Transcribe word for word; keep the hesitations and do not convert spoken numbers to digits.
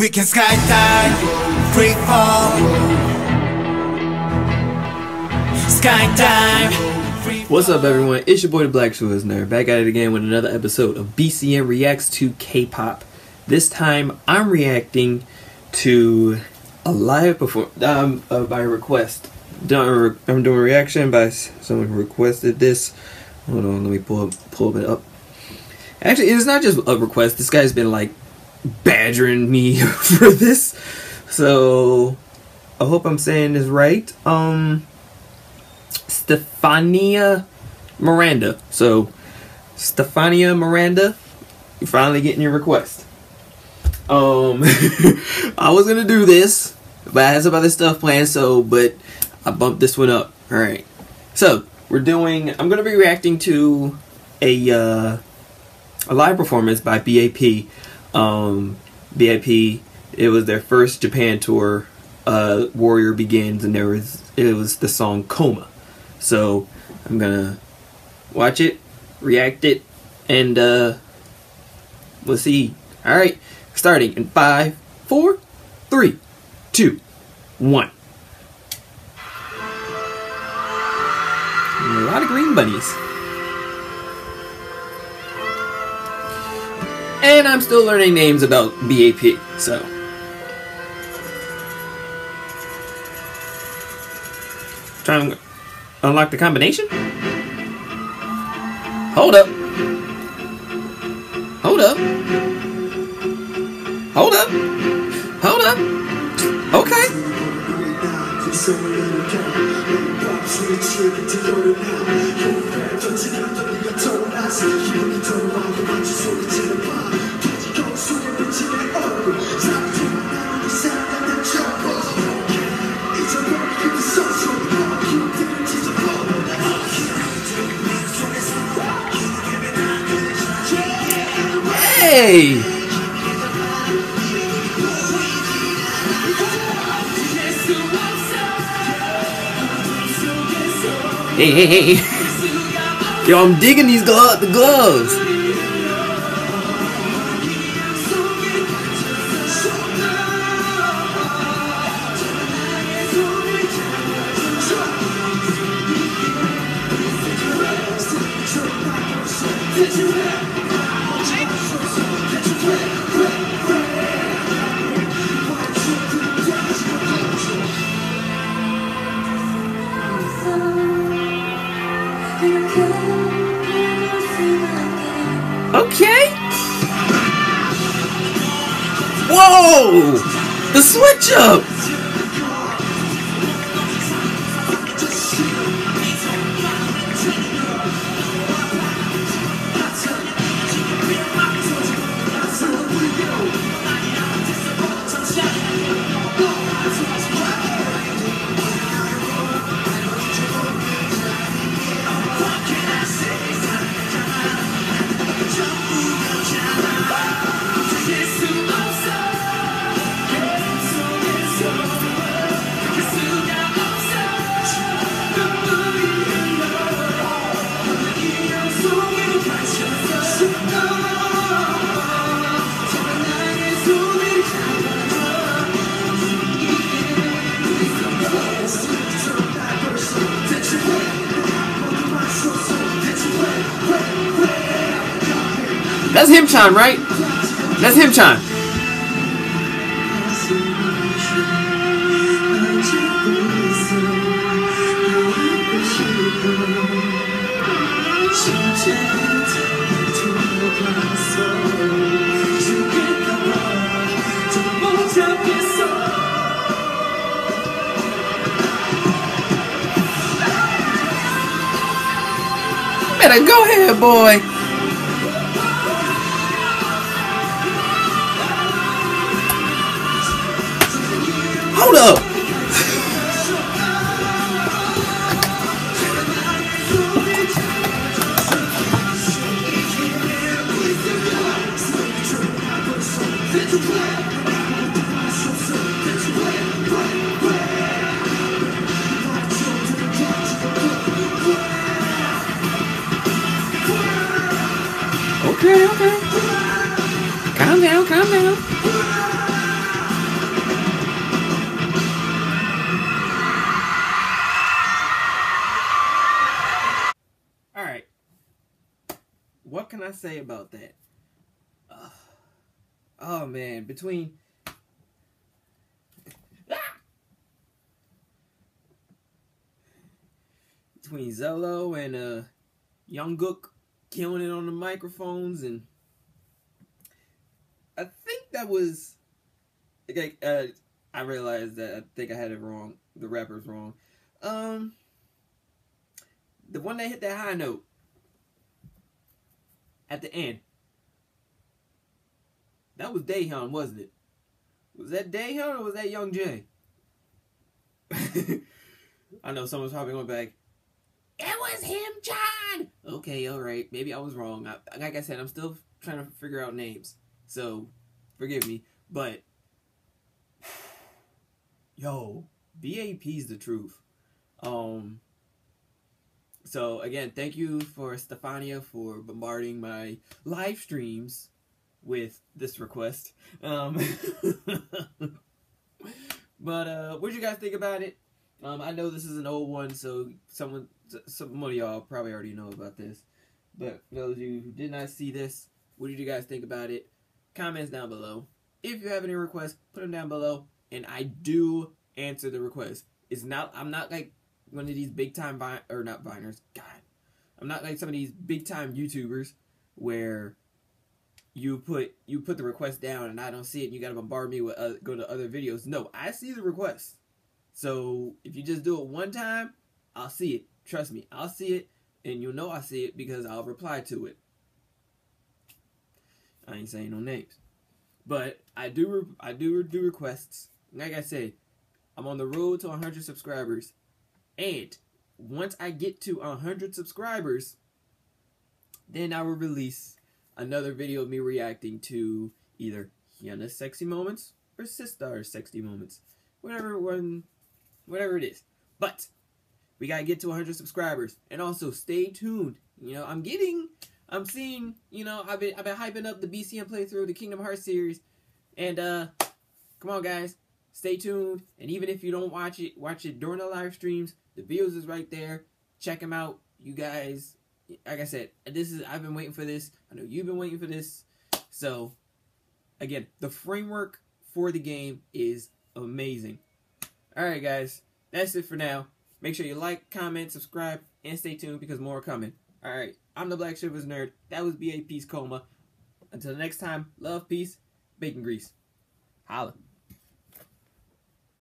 We can skydive, free fall. Skydive. What's up, everyone? It's your boy, the BlackChivalrousNerd, back at it again with another episode of B C N Reacts to K pop. This time, I'm reacting to a live performance um, uh, by request. Done, I'm doing a reaction by someone who requested this. Hold on, let me pull up, pull it up. Actually, it's not just a request. This guy's been like badgering me for this, so I hope I'm saying this right. Um, Stefania Miranda. So, Stefania Miranda, you finally getting your request. Um, I was gonna do this, but I had some other stuff planned. So, but I bumped this one up. All right, so we're doing. I'm gonna be reacting to a uh, a live performance by B A P Um, B A P It was their first Japan tour. Uh, Warrior Begins, and there was it was the song Coma. So I'm gonna watch it, react it, and uh, we'll see. All right, starting in five, four, three, two, one. And a lot of green bunnies. And I'm still learning names about B A P, so. Trying to unlock the combination? Hold up. Hold up. Hold up. Hold up. Okay. Hey! Hey, hey, hey! Yo, I'm digging these glo- the gloves! Okay. Whoa! The switch up. That's Himchan, right? That's Himchan. Better go ahead, boy. Hold up! Okay, okay. Calm down, calm down. say about that? Uh, oh man, between between Zelo and uh, Yongguk killing it on the microphones, and I think that was like uh, I realized that I think I had it wrong. The rapper's wrong. Um, the one that hit that high note at the end. That was Daehyun, wasn't it? Was that Daehyun or was that Young Jay? I know someone's probably going back. It was Himchan! Okay, alright. Maybe I was wrong. I, like I said, I'm still trying to figure out names. So, forgive me. But, yo, B A P's the truth. Um, so, again, thank you for Stefania for bombarding my live streams with this request. Um, but uh, what did you guys think about it? Um, I know this is an old one, so someone, some of y'all probably already know about this. But for those of you who did not see this, what did you guys think about it? Comments down below. If you have any requests, put them down below, and I do answer the request. It's not, I'm not like one of these big time vi or not viners. God, I'm not like some of these big time YouTubers where you put you put the request down and I don't see it. And you gotta bombard me with uh, go to other videos. No, I see the request. So if you just do it one time, I'll see it. Trust me, I'll see it, and you'll know I see it because I'll reply to it. I ain't saying no names, but I do re I do re do requests. Like I say, I'm on the road to one hundred subscribers, and once I get to one hundred subscribers, then I will release another video of me reacting to either Hyna's sexy moments or Sista's sexy moments, whatever one, whatever it is. But we gotta get to one hundred subscribers, and also stay tuned. You know, I'm getting, I'm seeing. You know, I've been, I've been hyping up the B C N playthrough of the Kingdom Hearts series, and uh, come on, guys. Stay tuned, and even if you don't watch it, watch it during the live streams. The videos is right there. Check them out, you guys. Like I said, this is I've been waiting for this. I know you've been waiting for this. So, again, the framework for the game is amazing. All right, guys, that's it for now. Make sure you like, comment, subscribe, and stay tuned because more are coming. All right, I'm the BlackChivalrousNerd. That was B A P's Coma. Until next time, love, peace, bacon grease. Holla.